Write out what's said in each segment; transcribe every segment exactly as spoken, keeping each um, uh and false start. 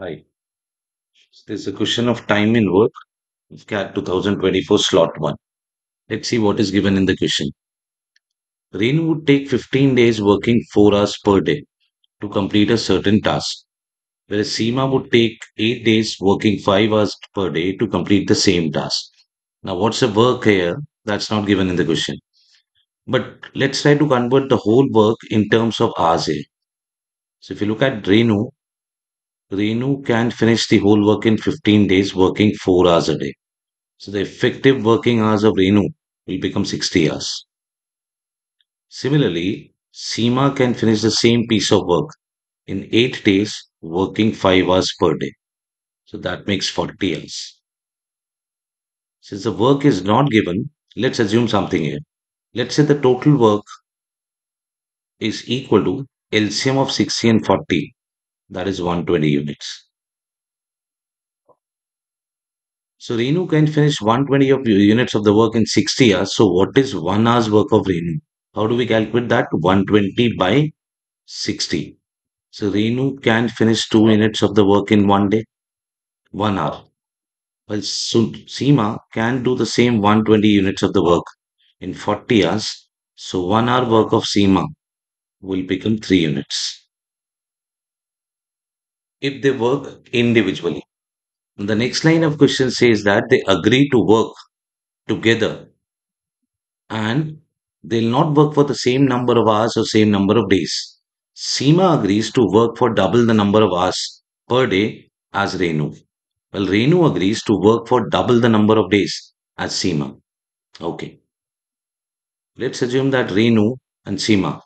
Hi. There's a question of time in work, CAT two thousand twenty-four, slot one. Let's see what is given in the question. Renu would take fifteen days working four hours per day to complete a certain task, whereas Seema would take eight days working five hours per day to complete the same task. Now, what's the work here? That's not given in the question. But let's try to convert the whole work in terms of hours here. So, if you look at Renu, Renu can finish the whole work in fifteen days working four hours a day. So the effective working hours of Renu will become sixty hours. Similarly, Seema can finish the same piece of work in eight days working five hours per day. So that makes forty hours. Since the work is not given, let's assume something here. Let's say the total work is equal to L C M of sixty and forty. That is one hundred twenty units. So Renu can finish one hundred twenty of units of the work in sixty hours. So what is one hour's work of Renu? How do we calculate that? one hundred twenty by sixty. So Renu can finish two units of the work in one day, one hour. Well, Seema can do the same one hundred twenty units of the work in forty hours. So one hour work of Seema will become three units. If they work individually. And the next line of question says that they agree to work together and they'll not work for the same number of hours or same number of days. Seema agrees to work for double the number of hours per day as Renu. Well, Renu agrees to work for double the number of days as Seema. Okay. Let's assume that Renu and Seema.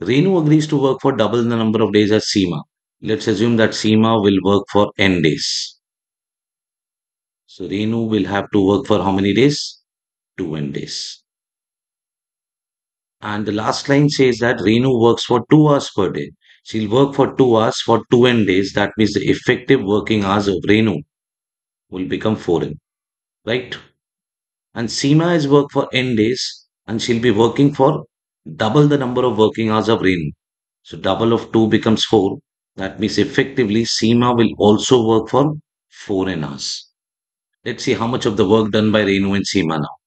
Renu agrees to work for double the number of days as Seema. Let's assume that Seema will work for n days. So Renu will have to work for how many days? two n days. And the last line says that Renu works for two hours per day. She'll work for two hours for two n days. That means the effective working hours of Renu will become four n. Right? And Seema has worked for n days and she'll be working for double the number of working hours of Renu. So double of two becomes four. That means effectively Seema will also work for four n hours. Let's see how much of the work done by Renu and Seema now.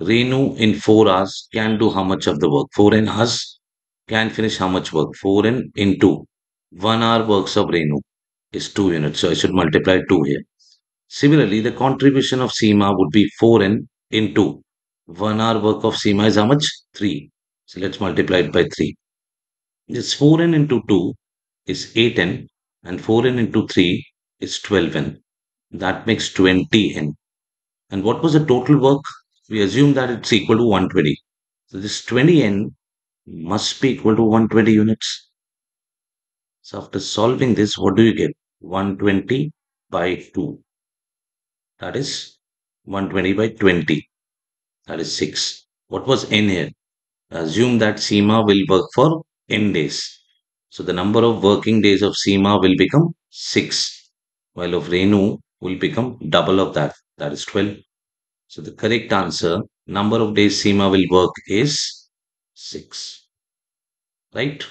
Renu in four hours can do how much of the work? four n hours can finish how much work? four n into one hour works of Renu is two units. So I should multiply two here. Similarly, the contribution of Seema would be four n into one hour work of Seema is how much? three. So let's multiply it by three. This four n into two is eight n and four n into three is twelve n. That makes twenty n. And what was the total work? We assume that it's equal to one hundred twenty. So this twenty n must be equal to one hundred twenty units. So after solving this, what do you get? one hundred twenty by two. That is one hundred twenty by twenty. That is six. What was n here? Assume that Seema will work for n days. So the number of working days of Seema will become six, while of Renu will become double of that, that is twelve. So the correct answer, number of days Seema will work is six, right?